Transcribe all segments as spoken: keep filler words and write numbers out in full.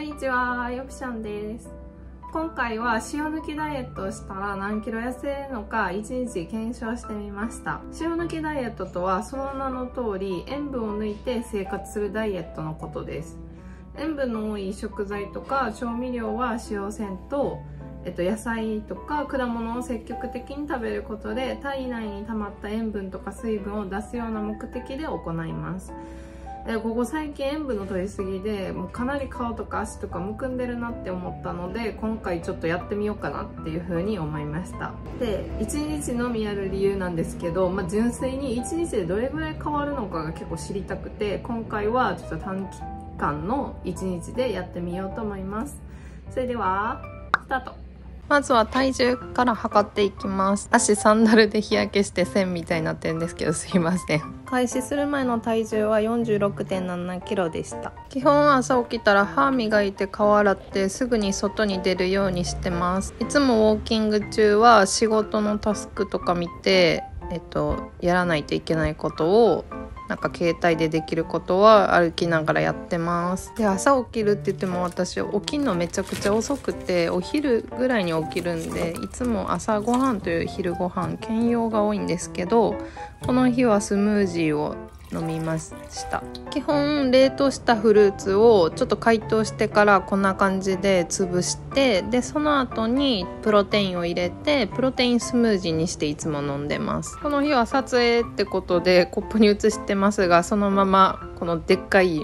こんにちは、よくしゃんです。今回は塩抜きダイエットをしたら何キロ痩せるのかいちにち検証してみました。塩抜きダイエットとはその名の通り塩分を抜いて生活するダイエットのことです。塩分の多い食材とか調味料は使用せんと、えっと、野菜とか果物を積極的に食べることで体内に溜まった塩分とか水分を出すような目的で行います。ここ最近塩分の取りすぎでもうかなり顔とか足とかむくんでるなって思ったので、今回ちょっとやってみようかなっていうふうに思いました。で、いちにちのみやる理由なんですけど、まあ、純粋にいちにちでどれぐらい変わるのかが結構知りたくて、今回はちょっと短期間のいちにちでやってみようと思います。それではスタート。まずは体重から測っていきます。足サンダルで日焼けして線みたいになってるんですけど、すいません。開始する前の体重は よんじゅうろくてんななキロでした。基本朝起きたら歯磨いて顔洗ってすぐに外に出るようにしてます。いつもウォーキング中は仕事のタスクとか見て、えっと、やらないといけないことをなんか携帯でできることは歩きながらやってます。で、朝起きるって言っても私起きるのめちゃくちゃ遅くて、お昼ぐらいに起きるんで、いつも朝ごはんという昼ごはん兼用が多いんですけど、この日はスムージーを飲みました。基本冷凍したフルーツをちょっと解凍してからこんな感じで潰して、でその後にプロテインを入れてプロテインスムージーにしていつも飲んでます。この日は撮影ってことでコップに移してますが、そのままこのでっかい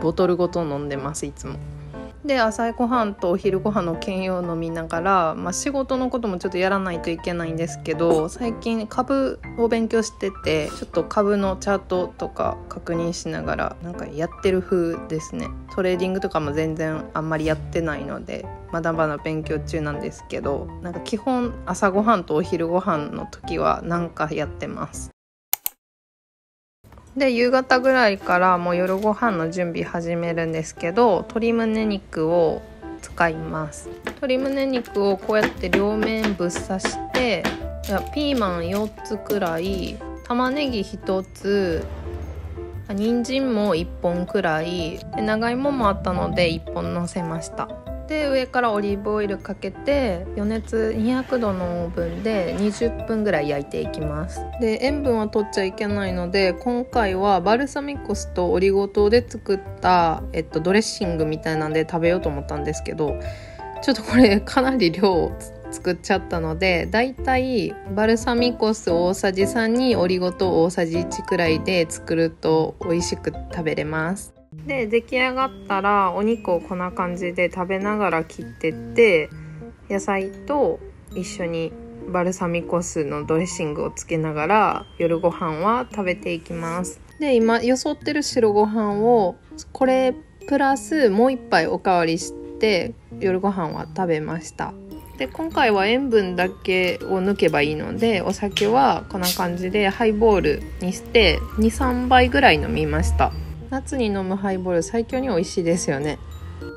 ボトルごと飲んでます、いつも。で、朝ごはんとお昼ごはんの兼用を飲みながら、まあ、仕事のこともちょっとやらないといけないんですけど、最近株を勉強してて、ちょっと株のチャートとか確認しながらなんかやってる風ですね。トレーディングとかも全然あんまりやってないのでまだまだ勉強中なんですけど、なんか基本朝ごはんとお昼ごはんの時はなんかやってます。で、夕方ぐらいからもう夜ご飯の準備始めるんですけど、鶏胸肉を使います。鶏胸肉をこうやって両面ぶっ刺して、ピーマンよっつくらい、玉ねぎひとつ、人参もいっぽんくらいで、長芋もあったのでいっぽん乗せました。で、上からオリーブオイルかけて余熱にひゃくどのオーブンでにじゅっぷんぐらい焼いていきます。で、塩分は取っちゃいけないので、今回はバルサミコ酢とオリゴ糖で作った、えっと、ドレッシングみたいなんで食べようと思ったんですけど、ちょっとこれかなり量作っちゃったので、だいたいバルサミコ酢おおさじさんにオリゴ糖おおさじいちくらいで作ると美味しく食べれます。で、出来上がったらお肉をこんな感じで食べながら切ってって、野菜と一緒にバルサミコ酢のドレッシングをつけながら夜ご飯は食べていきます。で、今よそってる白ご飯をこれプラスもう一杯おかわりして夜ご飯は食べました。で、今回は塩分だけを抜けばいいので、お酒はこんな感じでハイボールにして にさんばいぐらい飲みました。夏に飲むハイボール最強に美味しいですよね。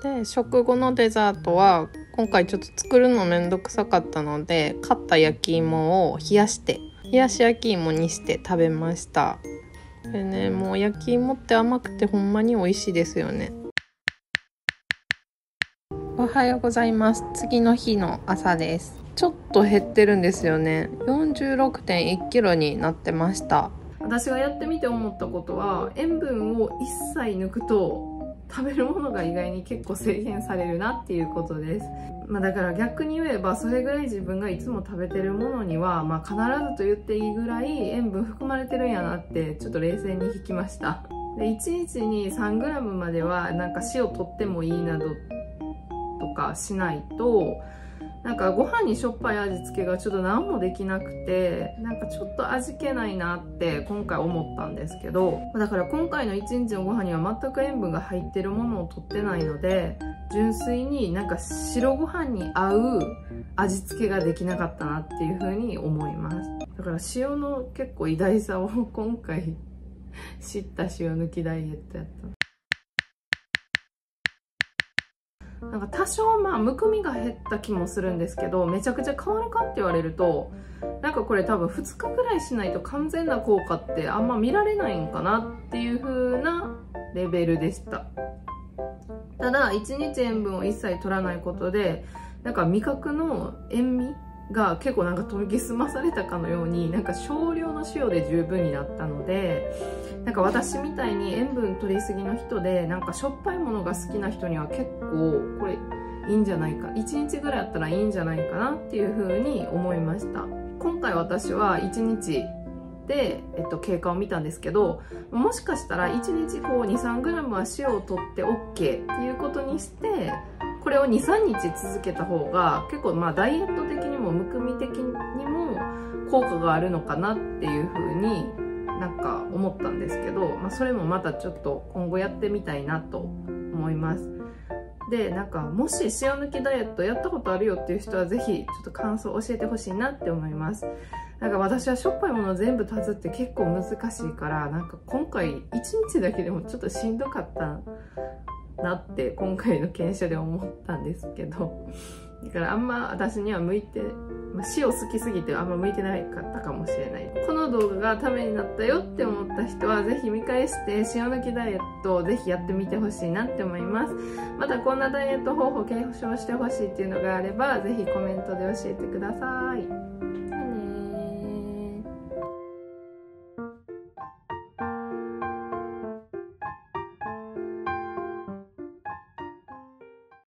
で、食後のデザートは今回ちょっと作るのめんどくさかったので、買った焼き芋を冷やして冷やし焼き芋にして食べました。でね、もう焼き芋って甘くてほんまに美味しいですよね。おはようございます。次の日の朝です。ちょっと減ってるんですよね。 よんじゅうろくてんいちキロになってました。私がやってみて思ったことは、塩分を一切抜くと食べるものが意外に結構制限されるなっていうことです。まあ、だから逆に言えばそれぐらい自分がいつも食べてるものには、まあ、必ずと言っていいぐらい塩分含まれてるんやなってちょっと冷静に引きました。で、いちにちに さんグラム まではなんか塩とってもいいなどとかしないと、なんかご飯にしょっぱい味付けがちょっと何もできなくて、なんかちょっと味気ないなって今回思ったんですけど、だから今回の一日のご飯には全く塩分が入ってるものをとってないので、純粋になんか白ご飯に合う味付けができなかったなっていう風に思います。だから塩の結構偉大さを今回知った塩抜きダイエットやった。なんか多少まあむくみが減った気もするんですけど、めちゃくちゃ変わるかって言われると、なんかこれ多分ふつかぐらいしないと完全な効果ってあんま見られないんかなっていう風なレベルでした。たらいちにち塩分を一切取らないことで、なんか味覚の塩味が結構なんか研ぎ澄まされたかのように、なんか少量の塩で十分になったので、なんか私みたいに塩分取りすぎの人でなんかしょっぱいものが好きな人には結構これいいんじゃないか、いちにちぐらいあったらいいんじゃないかなっていう風に思いました。今回私はいちにちで、えっと、経過を見たんですけど、もしかしたらいちにちこう にさんグラム は塩を取って オーケー っていうことにして、これをにさんにち続けた方が結構まあダイエット的にもむくみ的にも効果があるのかなっていう風になんか思ったんですけど、まあ、それもまたちょっと今後やってみたいなと思います。で、なんかもし塩抜きダイエットやったことあるよっていう人はぜひちょっと感想を教えてほしいなって思います。なんか私はしょっぱいもの全部足すって結構難しいから、なんか今回いちにちだけでもちょっとしんどかったなって今回の研修で思ったんですけど、だからあんま私には向いて、まあ、塩好きすぎてあんま向いてなかったかもしれない。この動画がためになったよって思った人はぜひ見返して塩抜きダイエットをぜひやってみてほしいなって思います。またこんなダイエット方法を検証してほしいっていうのがあればぜひコメントで教えてください。